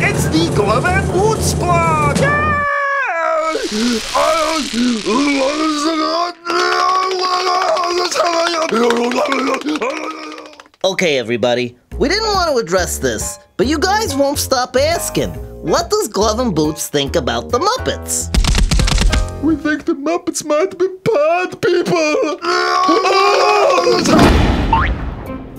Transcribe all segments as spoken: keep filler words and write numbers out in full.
It's the Glove and Boots blog! Yeah! Okay, everybody, we didn't want to address this, but you guys won't stop asking. What does Glove and Boots think about the Muppets? We think the Muppets might be bad people!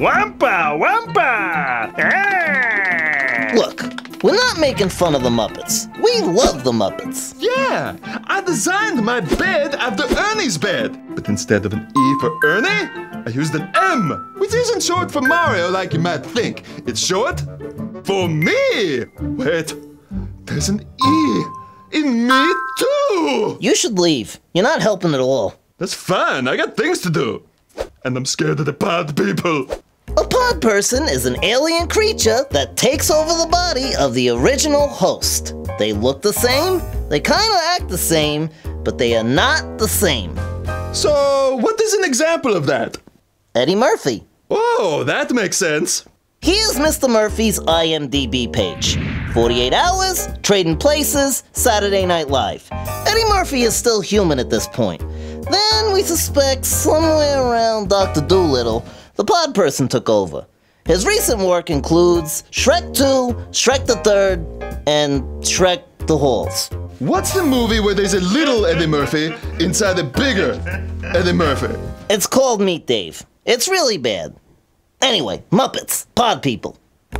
Wampa! Wampa! Hey! Look. We're not making fun of the Muppets. We love the Muppets. Yeah, I designed my bed after Ernie's bed. But instead of an E for Ernie, I used an M, which isn't short for Mario like you might think. It's short for me. Wait, there's an E in me too. You should leave. You're not helping at all. That's fine. I got things to do. And I'm scared of the bad people. A pod person is an alien creature that takes over the body of the original host. They look the same, they kind of act the same, but they are not the same. So, what is an example of that? Eddie Murphy. Oh, that makes sense. Here's Mister Murphy's I M D B page. forty-eight hours, Trading Places, Saturday Night Live. Eddie Murphy is still human at this point. Then we suspect somewhere around Doctor Doolittle, the pod person took over. His recent work includes Shrek two, Shrek the Third, and Shrek the Halls. What's the movie where there's a little Eddie Murphy inside a bigger Eddie Murphy? It's called Meet Dave. It's really bad. Anyway, Muppets, pod people.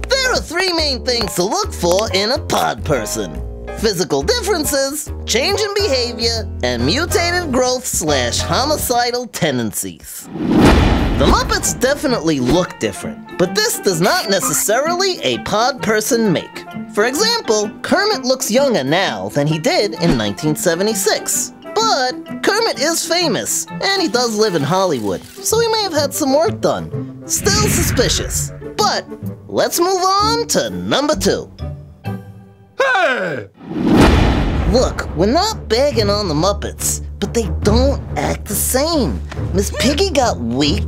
There are three main things to look for in a pod person. Physical differences, change in behavior, and mutated growth slash homicidal tendencies. The Muppets definitely look different, but this does not necessarily a pod person make. For example, Kermit looks younger now than he did in nineteen seventy-six. But Kermit is famous, and he does live in Hollywood, so he may have had some work done. Still suspicious. But let's move on to number two. Hey! Look, we're not bagging on the Muppets, but they don't act the same. Miss Piggy got weak,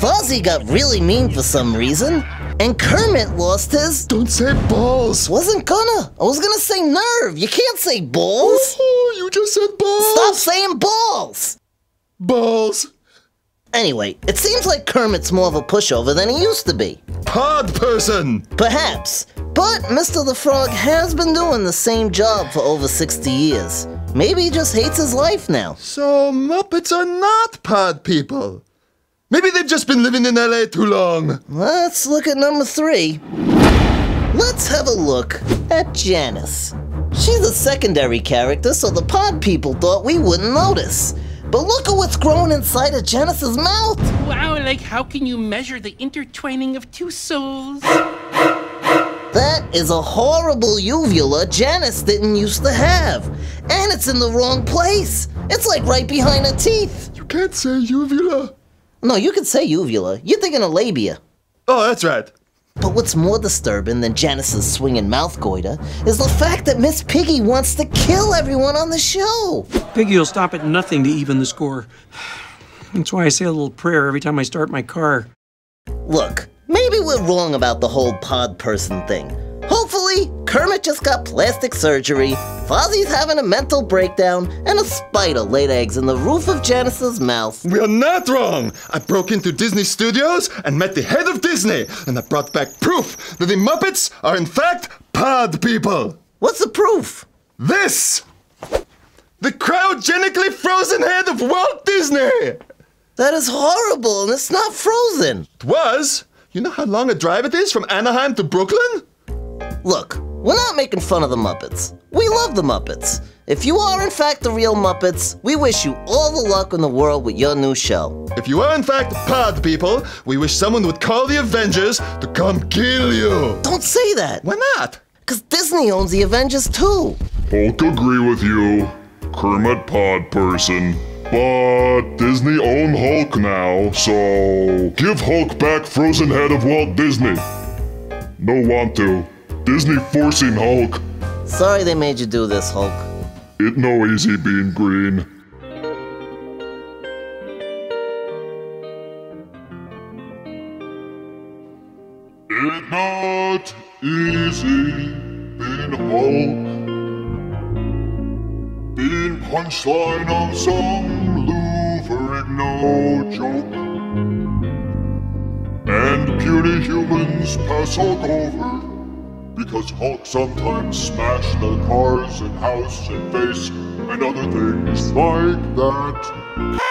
Fozzie got really mean for some reason, and Kermit lost his... Don't say balls. Wasn't gonna. I was gonna say nerve. You can't say balls. Oh, you just said balls. Stop saying balls. Balls. Anyway, it seems like Kermit's more of a pushover than he used to be. Pod person. Perhaps. But Mister the Frog has been doing the same job for over sixty years. Maybe he just hates his life now. So Muppets are not pod people. Maybe they've just been living in L A too long. Let's look at number three. Let's have a look at Janice. She's a secondary character, so the pod people thought we wouldn't notice. But look at what's growing inside of Janice's mouth. Wow, like how can you measure the intertwining of two souls? That is a horrible uvula Janice didn't used to have. And it's in the wrong place. It's like right behind her teeth. You can't say uvula. No, you can say uvula. You're thinking of labia. Oh, that's right. But what's more disturbing than Janice's swinging mouth goiter is the fact that Miss Piggy wants to kill everyone on the show. Piggy will stop at nothing to even the score. That's why I say a little prayer every time I start my car. Look. Maybe we're wrong about the whole pod person thing. Hopefully, Kermit just got plastic surgery, Fozzie's having a mental breakdown, and a spider laid eggs in the roof of Janice's mouth. We are not wrong! I broke into Disney Studios and met the head of Disney, and I brought back proof that the Muppets are in fact pod people! What's the proof? This! The cryogenically frozen head of Walt Disney! That is horrible, and it's not frozen! It was! You know how long a drive it is from Anaheim to Brooklyn? Look, we're not making fun of the Muppets. We love the Muppets. If you are in fact the real Muppets, we wish you all the luck in the world with your new show. If you are in fact pod people, we wish someone would call the Avengers to come kill you. Don't say that. Why not? Because Disney owns the Avengers too. Hulk agree with you, Kermit pod person. But Disney own Hulk now, so give Hulk back frozen head of Walt Disney. No want to. Disney forcing Hulk. Sorry they made you do this, Hulk. It no easy being green. It not easy in a bowl, being punchline on some louvering no joke, and puny humans pass all over, because Hulk sometimes smash their cars and house and face and other things like that.